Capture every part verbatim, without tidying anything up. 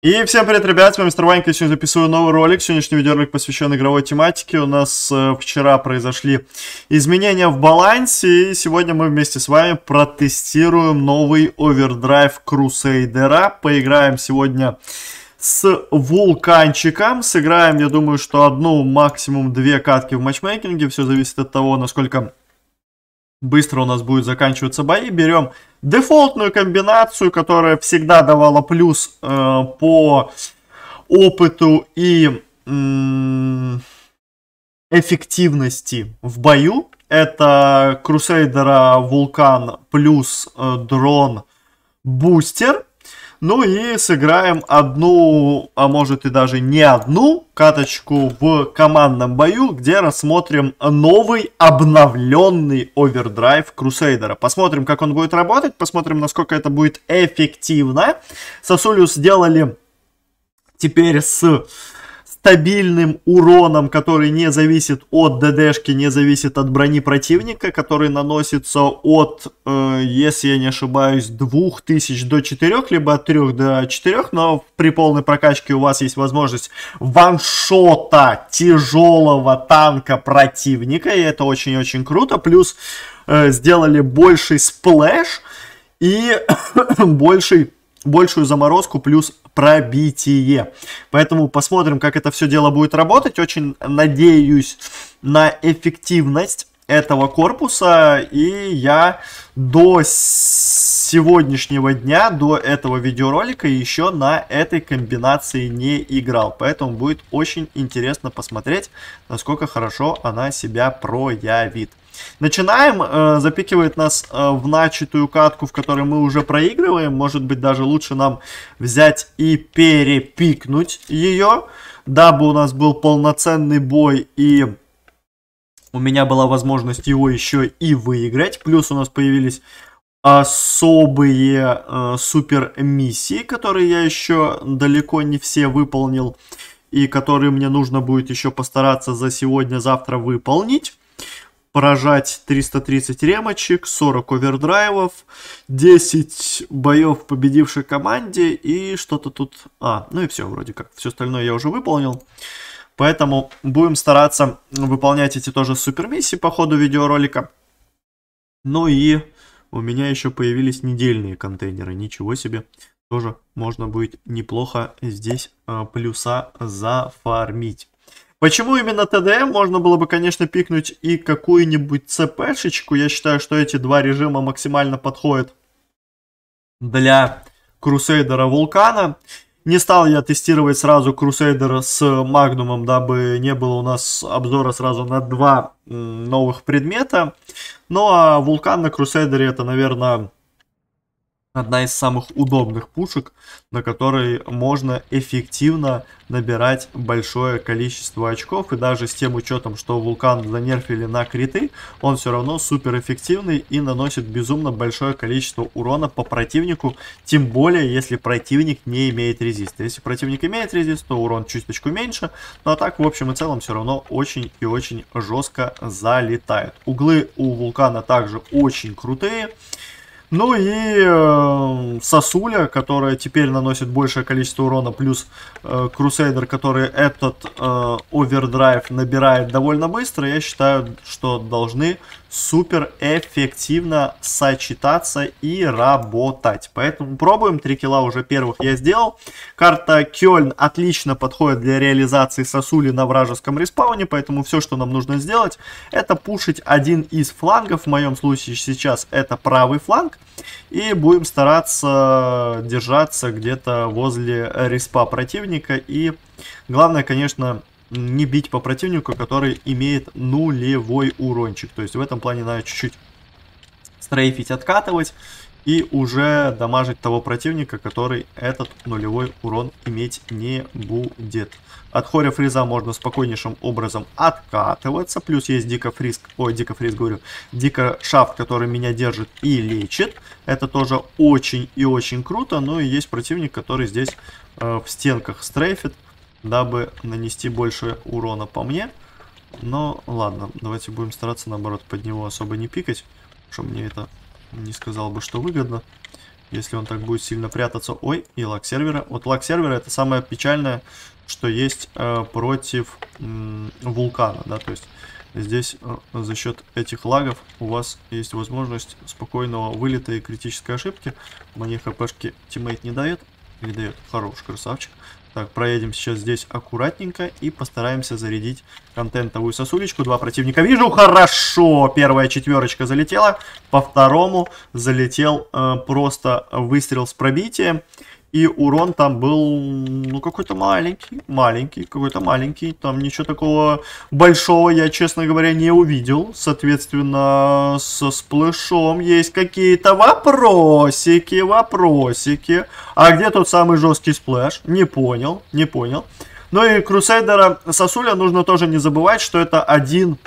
И всем привет, ребят, с вами мистер баха, сегодня записываю новый ролик. Сегодняшний видеоролик посвящен игровой тематике. У нас э, вчера произошли изменения в балансе, и сегодня мы вместе с вами протестируем новый овердрайв Crusader. Поиграем сегодня с Вулканчиком, сыграем, я думаю, что одну, максимум две катки в матчмейкинге. Все зависит от того, насколько быстро у нас будет заканчиваться бои. Берем дефолтную комбинацию, которая всегда давала плюс э, по опыту и э, эффективности в бою. Это Crusader Vulcan плюс э, Drone Booster. Ну и сыграем одну, а может и даже не одну каточку в командном бою, где рассмотрим новый обновленный овердрайв Crusader. Посмотрим, как он будет работать, посмотрим, насколько это будет эффективно. Сосулю сделали теперь с стабильным уроном, который не зависит от ДДшки, не зависит от брони противника, который наносится от, э, если я не ошибаюсь, двух тысяч до четырёх, либо от трёх до четырёх, но при полной прокачке у вас есть возможность ваншота тяжелого танка противника, и это очень-очень круто. Плюс э, сделали больший сплэш и больший... большую заморозку плюс пробитие. Поэтому посмотрим, как это все дело будет работать. Очень надеюсь на эффективность этого корпуса. И я до сегодняшнего дня, до этого видеоролика еще на этой комбинации не играл. Поэтому будет очень интересно посмотреть, насколько хорошо она себя проявит. Начинаем. Запикивает нас в начатую катку, в которой мы уже проигрываем. Может быть, даже лучше нам взять и перепикнуть ее, дабы у нас был полноценный бой и у меня была возможность его еще и выиграть. Плюс у нас появились особые э, супер миссии, которые я еще далеко не все выполнил и которые мне нужно будет еще постараться за сегодня-завтра выполнить. Поражать триста тридцать ремочек, сорок овердрайвов, десять боев победившей команде и что-то тут... А, ну и все вроде как. Все остальное я уже выполнил. Поэтому будем стараться выполнять эти тоже супермиссии по ходу видеоролика. Ну и у меня еще появились недельные контейнеры. Ничего себе. Тоже можно будет неплохо здесь плюса зафармить. Почему именно тэ дэ эм? Можно было бы, конечно, пикнуть и какую-нибудь цэ пэ-шечку. Я считаю, что эти два режима максимально подходят для Crusader Vulcan. Не стал я тестировать сразу Crusader с Magnum, дабы не было у нас обзора сразу на два новых предмета. Ну а Vulcan на Crusader это, наверное, одна из самых удобных пушек, на которой можно эффективно набирать большое количество очков. И даже с тем учетом, что Vulcan занерфили на криты, он все равно супер эффективный и наносит безумно большое количество урона по противнику. Тем более, если противник не имеет резиста. Если противник имеет резист, то урон чуточку меньше. Но так, в общем и целом, все равно очень и очень жестко залетает. Углы у Vulcan также очень крутые. Ну и э, сосуля, которая теперь наносит большее количество урона, плюс э, Crusader, который этот э, овердрайв набирает довольно быстро, я считаю, что должны супер эффективно сочетаться и работать. Поэтому пробуем. Три килла уже первых я сделал. Карта Келн отлично подходит для реализации сосули на вражеском респауне, поэтому все, что нам нужно сделать, это пушить один из флангов. В моем случае сейчас это правый фланг. И будем стараться держаться где-то возле респа противника. И главное, конечно, не бить по противнику, который имеет нулевой урончик. То есть в этом плане надо чуть-чуть стрейфить, откатывать и уже дамажить того противника, который этот нулевой урон иметь не будет. От хоря фриза можно спокойнейшим образом откатываться. Плюс есть дико фриз, ой, дико фриз говорю, дико шафт, который меня держит и лечит. Это тоже очень и очень круто. Ну и есть противник, который здесь э, в стенках стрейфит, дабы нанести больше урона по мне. Но ладно, давайте будем стараться наоборот под него особо не пикать, что мне это не сказал бы, что выгодно. если он так будет сильно прятаться. Ой, и лаг сервера. Вот лаг сервера — это самое печальное, что есть э, против э, вулкана, да, то есть здесь э, за счет этих лагов у вас есть возможность спокойного вылета и критической ошибки. Мне хпшки тиммейт не дает, не дает, хороший красавчик. Так, проедем сейчас здесь аккуратненько и постараемся зарядить контентовую сосулечку. Два противника вижу, хорошо, первая четверочка залетела, по второму залетел э, просто выстрел с пробитием. И урон там был, ну, какой-то маленький, маленький, какой-то маленький. Там ничего такого большого я, честно говоря, не увидел. Соответственно, со сплэшом есть какие-то вопросики, вопросики. А где тот самый жесткий сплэш? Не понял, не понял. Ну и Крусейдера Сосуля нужно тоже не забывать, что это один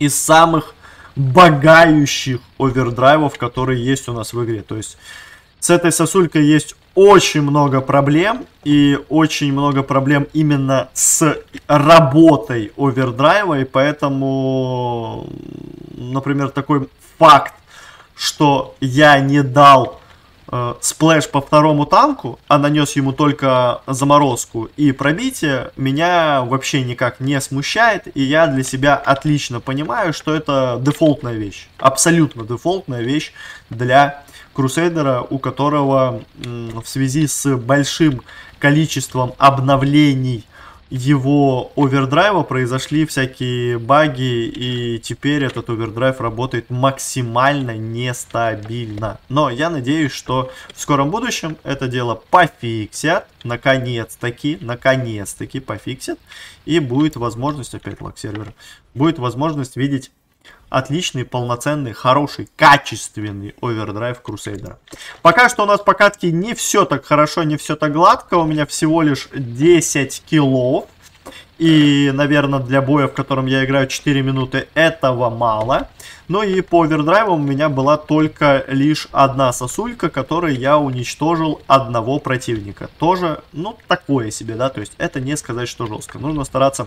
из самых багающих овердрайвов, которые есть у нас в игре. То есть с этой сосулькой есть очень много проблем, и очень много проблем именно с работой овердрайва, и поэтому, например, такой факт, что я не дал э, сплэш по второму танку, а нанес ему только заморозку и пробитие, меня вообще никак не смущает, и я для себя отлично понимаю, что это дефолтная вещь, абсолютно дефолтная вещь для Крусейдера, у которого в связи с большим количеством обновлений его овердрайва произошли всякие баги, и теперь этот овердрайв работает максимально нестабильно. Но я надеюсь, что в скором будущем это дело пофиксят, наконец-таки, наконец-таки пофиксят, и будет возможность, опять лаг сервера, будет возможность видеть отличный, полноценный, хороший, качественный овердрайв Крусейдера. Пока что у нас по катке не все так хорошо, не все так гладко. У меня всего лишь десять киллов. И, наверное, для боя, в котором я играю четыре минуты, этого мало. Ну и по овердрайву у меня была только лишь одна сосулька, которой я уничтожил одного противника. Тоже, ну, такое себе, да, то есть это не сказать, что жестко. Нужно стараться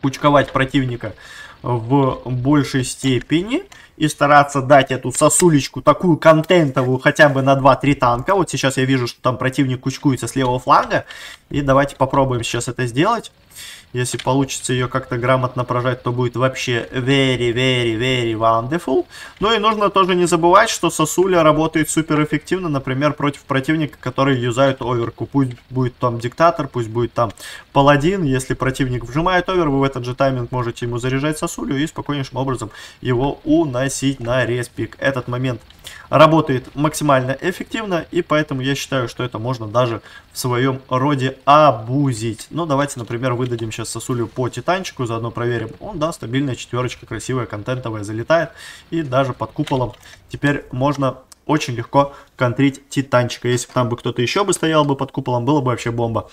пучковать противника в большей степени и стараться дать эту сосулечку такую контентовую хотя бы на два-три танка. Вот сейчас я вижу, что там противник кучкуется с левого фланга, и давайте попробуем сейчас это сделать. Если получится ее как-то грамотно прожать, то будет вообще very, very, very wonderful. Ну и нужно тоже не забывать, что сосуля работает супер эффективно, например, против противника, который юзает оверку. Пусть будет там диктатор, пусть будет там паладин. Если противник вжимает овер, вы в этот же тайминг можете ему заряжать сосулю и спокойнейшим образом его уносить на респик. Этот момент работает максимально эффективно, и поэтому я считаю, что это можно даже в своем роде обузить. Ну, давайте, например, выдадим сейчас сосулю по титанчику, заодно проверим. Он, да, стабильная четверочка, красивая, контентовая, залетает. И даже под куполом теперь можно очень легко контрить титанчика. Если бы там бы кто-то еще бы стоял бы под куполом, было бы вообще бомба.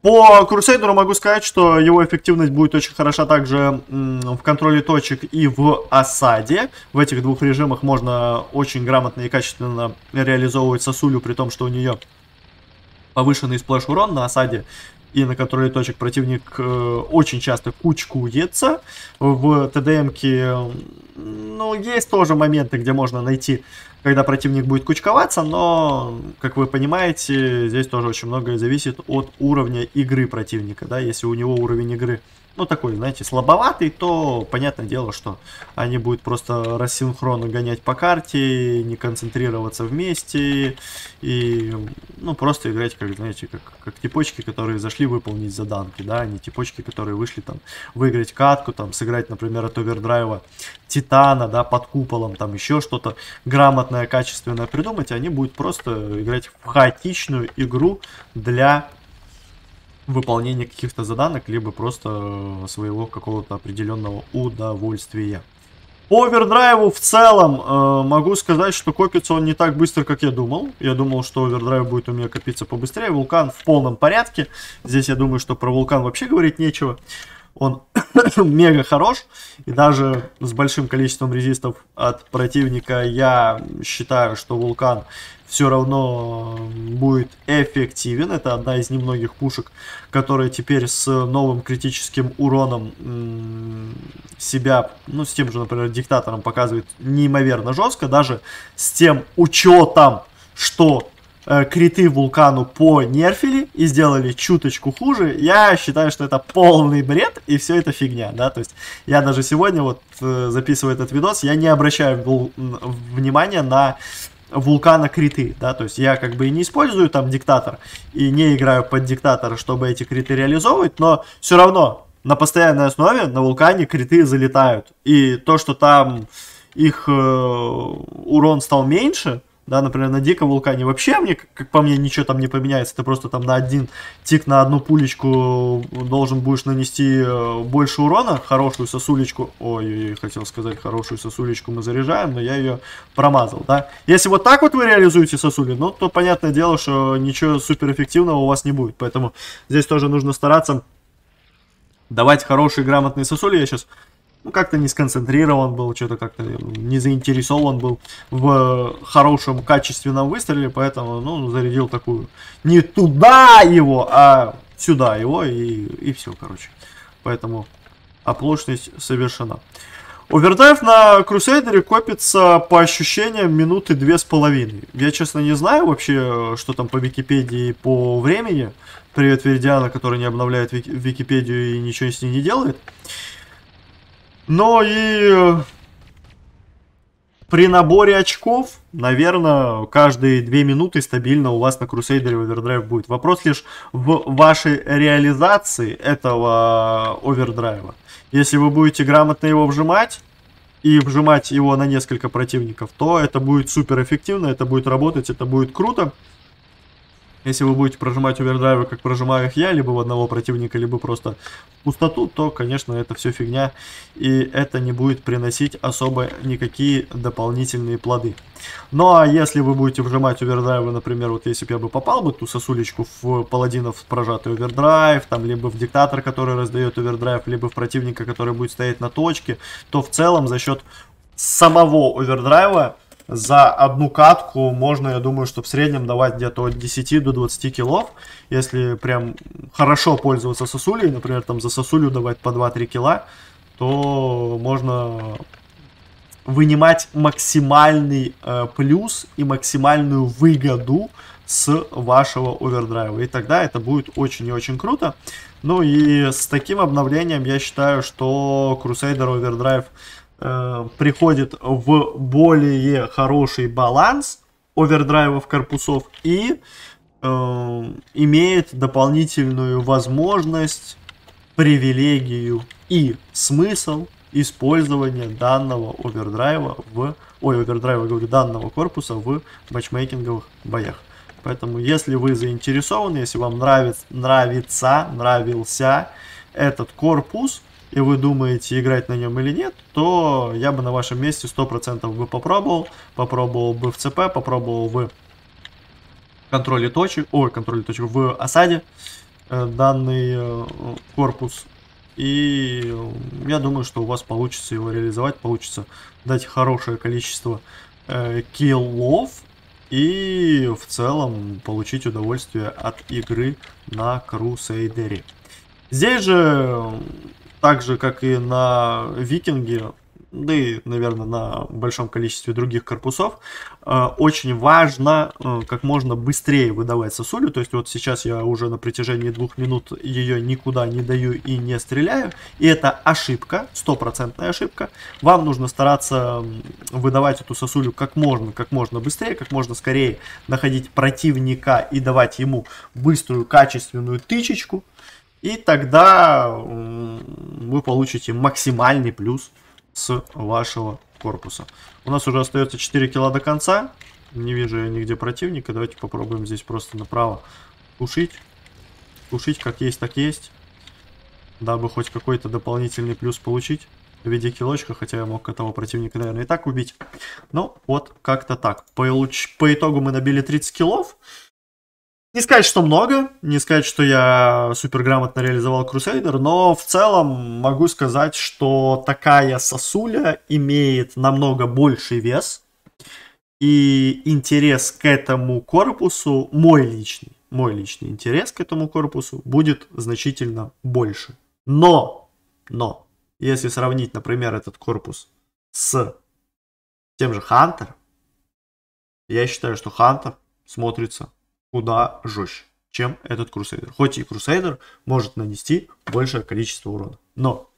По Крусейдеру могу сказать, что его эффективность будет очень хороша также в контроле точек и в осаде. В этих двух режимах можно очень грамотно и качественно реализовывать сосулю, при том, что у нее повышенный сплэш урон на осаде. И на контроле точек противник э, очень часто кучкуется. В ТДМке, ну, есть тоже моменты, где можно найти, когда противник будет кучковаться. Но, как вы понимаете, здесь тоже очень многое зависит от уровня игры противника. Да? Если у него уровень игры, ну, такой, знаете, слабоватый, то, понятное дело, что они будут просто рассинхронно гонять по карте, не концентрироваться вместе и, ну, просто играть, как, знаете, как, как типочки, которые зашли выполнить заданки, да, а не типочки, которые вышли там выиграть катку, там, сыграть, например, от овердрайва Титана, да, под куполом, там, еще что-то грамотное, качественное придумать, они будут просто играть в хаотичную игру для выполнение каких-то заданок, либо просто своего какого-то определенного удовольствия. По овердрайву в целом э, могу сказать, что копится он не так быстро, как я думал. Я думал, что овердрайв будет у меня копиться побыстрее. Вулкан в полном порядке. Здесь я думаю, что про вулкан вообще говорить нечего. Он мега хорош. И даже с большим количеством резистов от противника я считаю, что вулкан все равно будет эффективен. Это одна из немногих пушек, которая теперь с новым критическим уроном себя, ну, с тем же, например, диктатором показывает неимоверно жестко. Даже с тем учетом, что э, криты Вулкану понерфили и сделали чуточку хуже, я считаю, что это полный бред и все это фигня, да, то есть я даже сегодня вот э, записываю этот видос, я не обращаю внимания на Вулкана криты, да, то есть я как бы и не использую там диктатор и не играю под диктатор, чтобы эти криты реализовывать, но все равно на постоянной основе на Вулкане криты залетают, и то, что там их э, урон стал меньше, да, например, на Диком Вулкане вообще, мне, как по мне, ничего там не поменяется, ты просто там на один тик, на одну пулечку должен будешь нанести больше урона, хорошую сосулечку, ой, хотел сказать, хорошую сосулечку мы заряжаем, но я ее промазал, да. Если вот так вот вы реализуете сосули, ну, то понятное дело, что ничего суперэффективного у вас не будет, поэтому здесь тоже нужно стараться давать хорошие, грамотные сосули. Я сейчас... Ну, как-то не сконцентрирован был, что-то как-то не заинтересован был в хорошем, качественном выстреле, поэтому, ну, зарядил такую не туда его, а сюда его, и, и все, короче. Поэтому оплошность совершена. Овердрайв на Крусейдере копится по ощущениям минуты две с половиной. Я, честно, не знаю вообще, что там по Википедии по времени. Привет, Веридиана, который не обновляет вики Википедию и ничего с ней не делает. Но и при наборе очков, наверное, каждые две минуты стабильно у вас на Крусейдере овердрайв будет. Вопрос лишь в вашей реализации этого овердрайва. Если вы будете грамотно его вжимать, и вжимать его на несколько противников, то это будет суперэффективно, это будет работать, это будет круто. Если вы будете прожимать овердрайвы, как прожимаю их я, либо в одного противника, либо просто в пустоту, то, конечно, это все фигня, и это не будет приносить особо никакие дополнительные плоды. Ну, а если вы будете вжимать овердрайвы, например, вот если бы я бы попал бы ту сосулечку в паладинов прожатый овердрайв, там, либо в диктатор, который раздает овердрайв, либо в противника, который будет стоять на точке, то в целом за счет самого овердрайва за одну катку можно, я думаю, что в среднем давать где-то от десяти до двадцати килов. Если прям хорошо пользоваться сосулей, например, там за сосулю давать по два-три кила, то можно вынимать максимальный э, плюс и максимальную выгоду с вашего овердрайва. И тогда это будет очень и очень круто. Ну и с таким обновлением я считаю, что Crusader Overdrive приходит в более хороший баланс овердрайвов корпусов и э, имеет дополнительную возможность, привилегию и смысл использования данного овердрайва в... Ой, овердрайва, говорю, данного корпуса в матчмейкинговых боях. Поэтому, если вы заинтересованы, если вам нравится, нравится, нравился этот корпус, и вы думаете, играть на нем или нет, то я бы на вашем месте сто процентов бы попробовал. Попробовал бы в ЦП, попробовал бы в контроле точек, ой, контроле точек, в осаде э, данный э, корпус. И я думаю, что у вас получится его реализовать, получится дать хорошее количество э, киллов и в целом получить удовольствие от игры на Крусейдере. Здесь же... Так же, как и на Викинге, да и, наверное, на большом количестве других корпусов, э, очень важно э, как можно быстрее выдавать сосулю. То есть вот сейчас я уже на протяжении двух минут ее никуда не даю и не стреляю. И это ошибка, стопроцентная ошибка. Вам нужно стараться выдавать эту сосулю как можно, как можно быстрее, как можно скорее находить противника и давать ему быструю, качественную тычечку. И тогда вы получите максимальный плюс с вашего корпуса. У нас уже остается четыре кила до конца. Не вижу я нигде противника. Давайте попробуем здесь просто направо тушить. Тушить как есть, так есть. Дабы хоть какой-то дополнительный плюс получить в виде килочка. Хотя я мог этого противника, наверное, и так убить. Но вот как-то так. По, по итогу мы набили тридцать килов. Не сказать, что много, не сказать, что я суперграмотно реализовал Crusader, но в целом могу сказать, что такая сосуля имеет намного больший вес, и интерес к этому корпусу, мой личный, мой личный интерес к этому корпусу будет значительно больше. Но, но, если сравнить, например, этот корпус с тем же Hunter, я считаю, что Hunter смотрится куда жестче, чем этот Crusader. Хоть и Crusader может нанести большее количество урона, но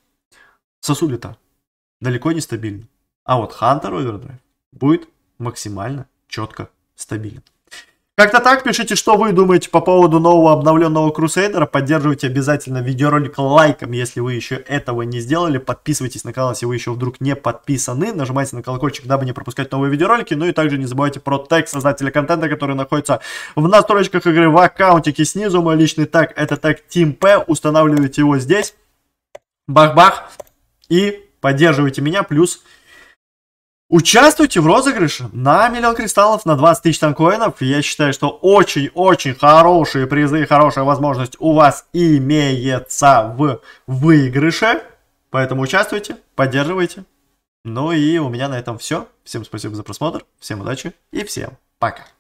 сосуды-то далеко не стабильны. А вот Hunter Overdrive будет максимально четко стабилен. Как-то так, пишите, что вы думаете по поводу нового обновленного Crusader. Поддерживайте обязательно видеоролик лайком, если вы еще этого не сделали. Подписывайтесь на канал, если вы еще вдруг не подписаны. Нажимайте на колокольчик, дабы не пропускать новые видеоролики. Ну и также не забывайте про тег создателя контента, который находится в настройках игры в аккаунтике снизу. Мой личный тег — это тег TeamP. Устанавливайте его здесь. Бах-бах. И поддерживайте меня. Плюс... участвуйте в розыгрыше на миллион кристаллов, на двадцать тысяч танкоинов. Я считаю, что очень-очень хорошие призы, хорошая возможность у вас имеется в выигрыше. Поэтому участвуйте, поддерживайте. Ну и у меня на этом все. Всем спасибо за просмотр, всем удачи и всем пока.